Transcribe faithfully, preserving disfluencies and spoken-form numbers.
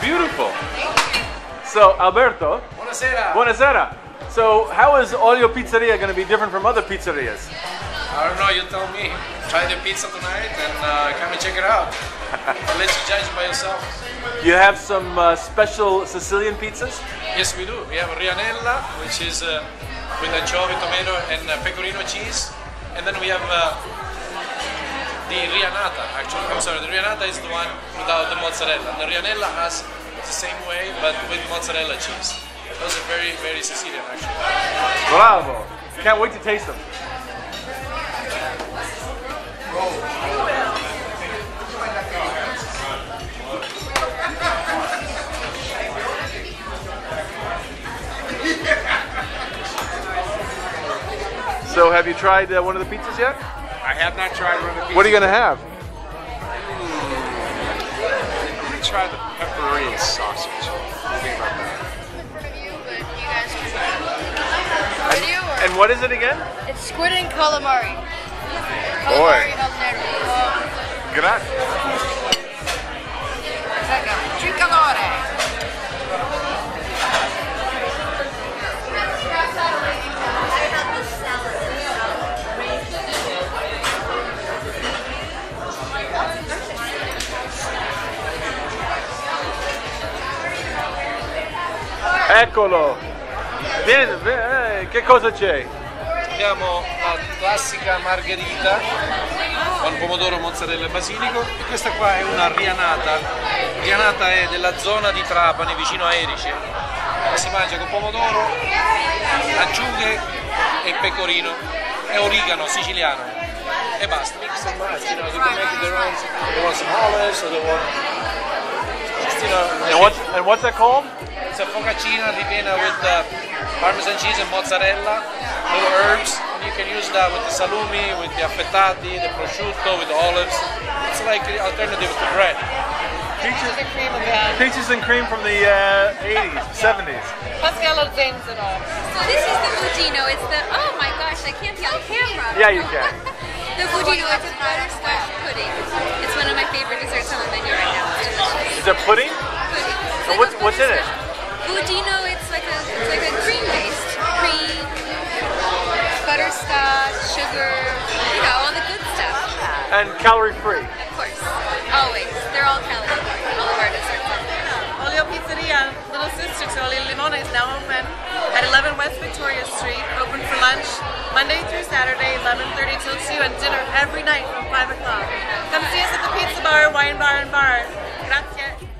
Beautiful. So, Alberto. Buonasera. Buonasera. So, how is all your pizzeria going to be different from other pizzerias? I don't know, you tell me. Try the pizza tonight and uh, come and check it out. I'll let you judge by yourself. You have some uh, special Sicilian pizzas? Yes, we do. We have Rianella, which is uh, with anchovy, tomato and uh, pecorino cheese. And then we have uh, the Rianata, actually. I'm sorry, the Rianata is the one without the mozzarella. And the Rianella has the same way, but with mozzarella cheese. Those are very, very Sicilian, actually. Bravo! Can't wait to taste them. So, have you tried uh, one of the pizzas yet? I have not tried one of the pizzas. What are you going to have? Try the pepperoni sausage. Think about that. And, and what is it again? It's squid and calamari. Calamari al Grazie. Tricolore. Eccolo! Vieni, vieni, che cosa c'è? Abbiamo la classica margherita con pomodoro, mozzarella e basilico, e questa qua è una rianata. Rianata è della zona di Trapani, vicino a Erice. Si mangia con pomodoro, acciughe e pecorino e origano siciliano. E basta. Mix and match, you know, they can make their own. They want some olives, or they want, you know, and what's, and what's that called? It's a focaccino ripiena with uh, parmesan cheese and mozzarella, little herbs. And you can use that with the salumi, with the affettati, the prosciutto, with the olives. It's like an alternative to bread. Peaches and cream, Peaches and cream from the uh, eighties, seventies. Pascal Alzenz and all. So this is the Vodino. It's the, oh my gosh, I can't be on camera. Yeah, you can. The Puddino is a butterscotch pudding. It's one of my favorite desserts on the menu right now. Is it pudding? Pudding. So what's, what's in it? Vodino, it's like a, it's like a cream-based, cream, butterscotch, sugar, you know, all the good stuff. And calorie-free. Of course, always. They're all calorie-free. All of our desserts are there. Olio Pizzeria, little sister to Olio E Limone, is now open at eleven West Victoria Street. Open for lunch Monday through Saturday, eleven thirty till two, and dinner every night from five o'clock. Come see us at the pizza bar, wine bar, and bar. Grazie.